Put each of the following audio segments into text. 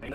Here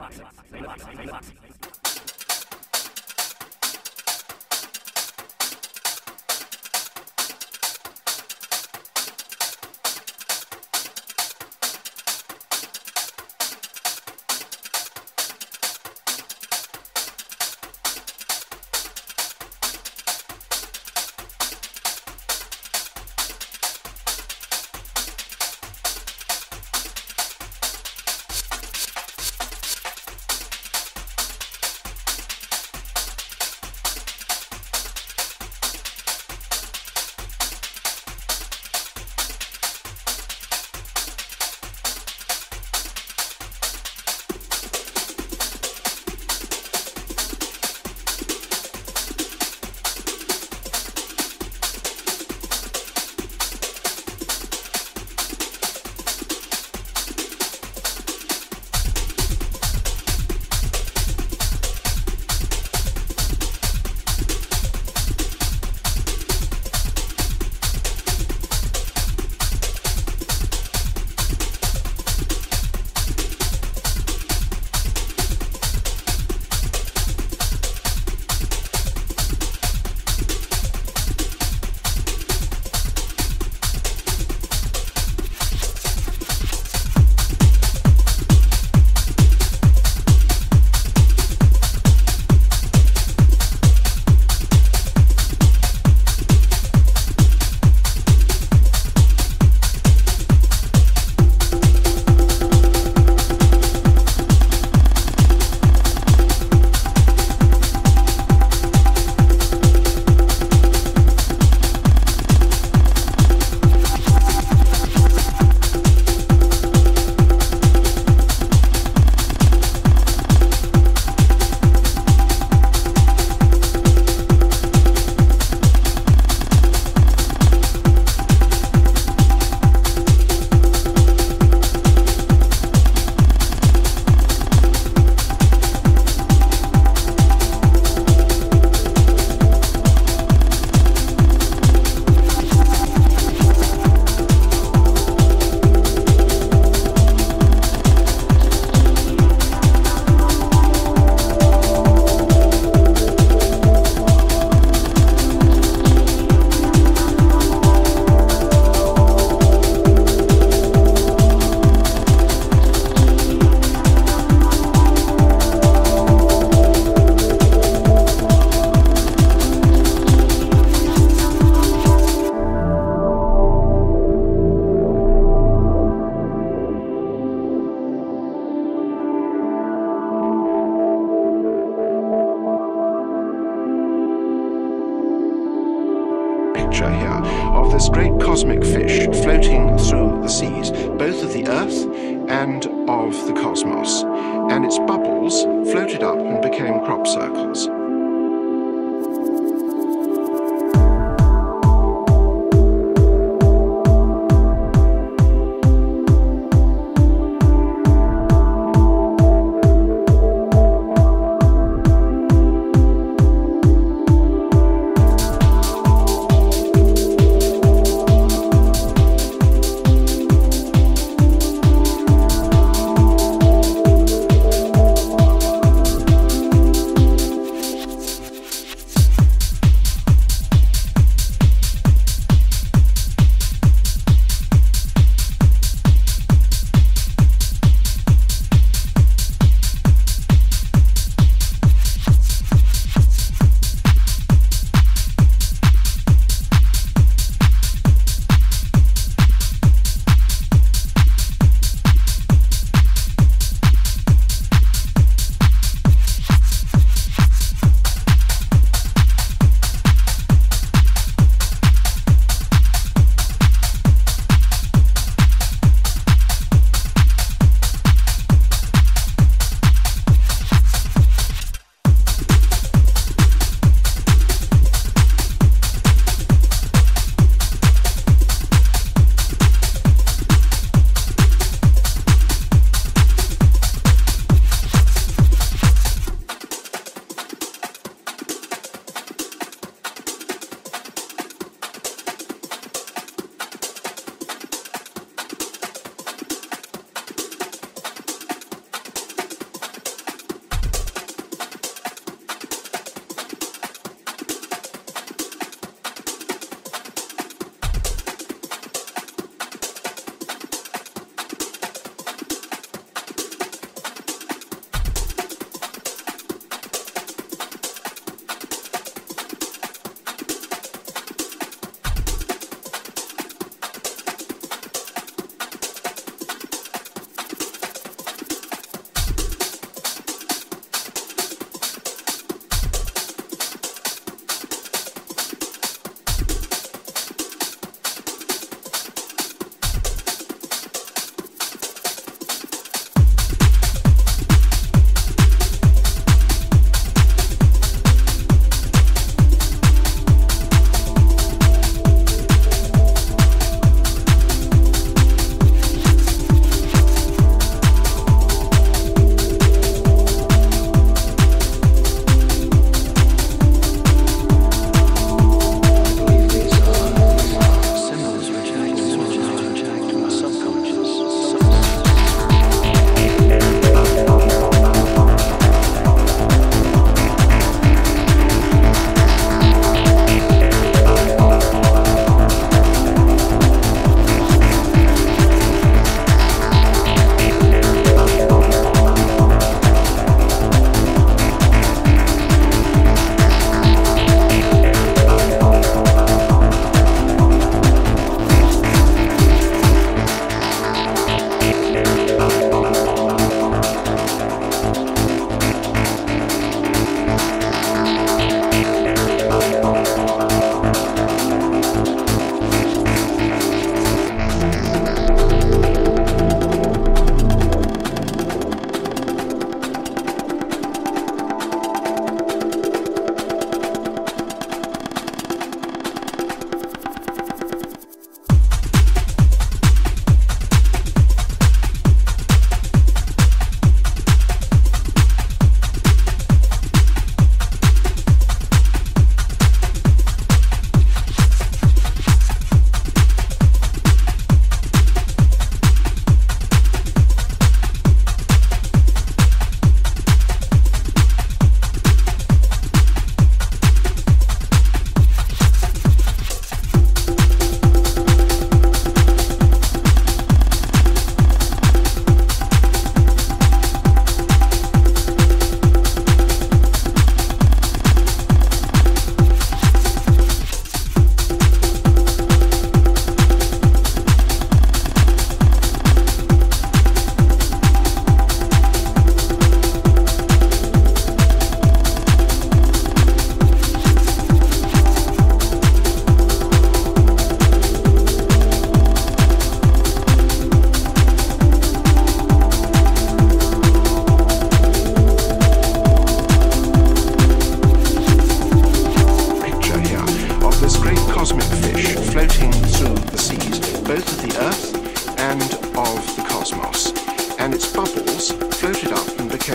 of this great cosmic fish floating through the seas, both of the Earth and of the cosmos, and its bubbles floated up and became crop circles.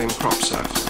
became crop circles.